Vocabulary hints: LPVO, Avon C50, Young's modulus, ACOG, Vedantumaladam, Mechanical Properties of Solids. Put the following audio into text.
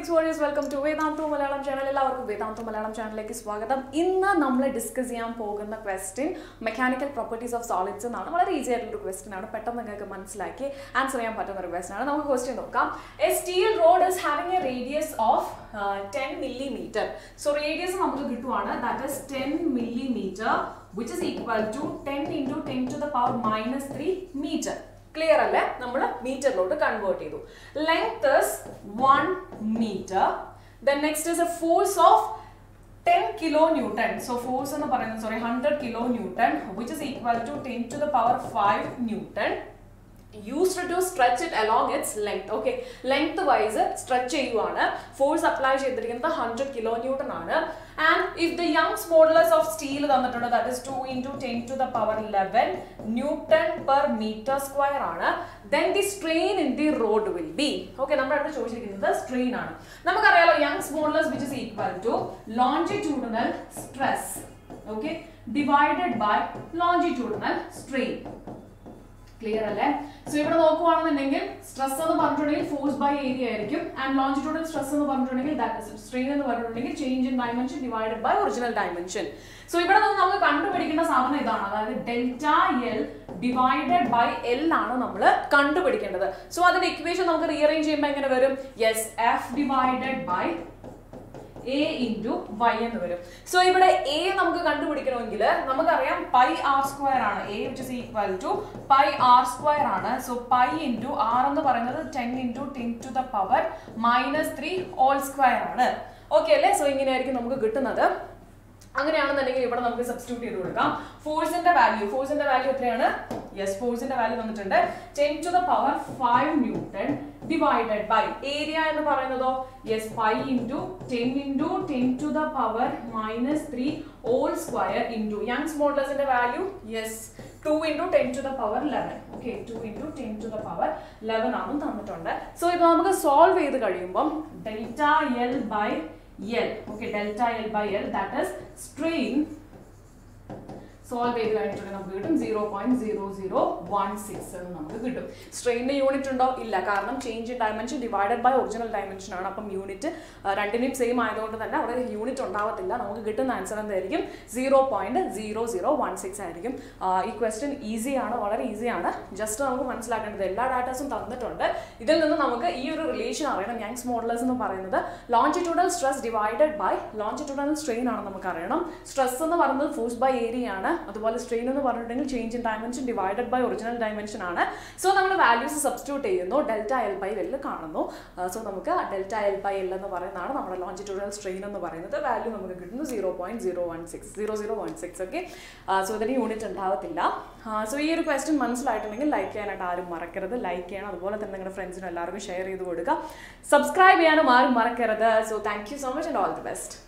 Physics Warriors, welcome to Vedantumaladam channel. Now we discuss the question mechanical properties of solids. It's a easy question. Answer the question. Now question. A steel rod is having a radius of 10 millimeter. So radius that is 10 millimeter, which is equal to 10 into 10 to the power minus 3 meter. Clear alle nammal meter load convert edu. Length is 1 meter. Then next is a force of 10 kilonewton, so force enna parayunna 100 kilonewton, which is equal to 10 to the power 5 newton used to stretch it along its length. Okay, length wise stretch cheyuana, force apply cheyidirikkunna 100 kilonewton aanu. And if the Young's modulus of steel that is 2 into 10 to the power 11 newton per meter square, then the strain in the rod will be, okay, nammal the strain aanu namakku arayalo Young's modulus, which is equal to longitudinal stress, okay, divided by longitudinal strain. Clear alle? So if you look at stress force by area, and longitudinal stress that is strain change in dimension divided by original dimension. So if you look at delta L divided by L, so that equation we rearrange, yes, F divided by A into y ennu varum. So ivide a namakku kandupidikkanonkil namakku ariyam pi r square aanu, a which is equal to pi r square aanu. So pi into r ennu parayunnathu 10 into 10 to the power minus 3 all square aanu. Okay alle, so ingane irikku namakku kittunnathu. Anganeyaanennil ivide namakku substitute cheyidu kodukam. Force ന്റെ value ethrayanu, yes, force ന്റെ value vannittund 10 to the power 5 newton divided by area ennu parayunnatho, yes, pi into 10 to the power minus 3 whole square into Young's modulus ന്റെ value, yes, 2 into 10 to the power 11. Okay, 2 into 10 to the power 11 aanu thannittund. So idu namakku solve cheyidu kadiyumbom delta L by L, okay, delta L by L, that is strain. Solve it and we get 0.0016. Strain unit is change in dimension divided by original dimension. Unit is same as unit. We get an answer 0.0016. This question is easy. Just data. This relation is Young's modulus. Longitudinal stress divided by longitudinal strain. Stress is force by area. Otherwise, strain is change in dimension divided by original dimension. So, we values substitute delta L by L. So, we delta L by L and longitudinal strain the value 0.016. Okay? So, that unit is so, this question is like and like and friends share. Subscribe and mark. So, thank you so much and all the best.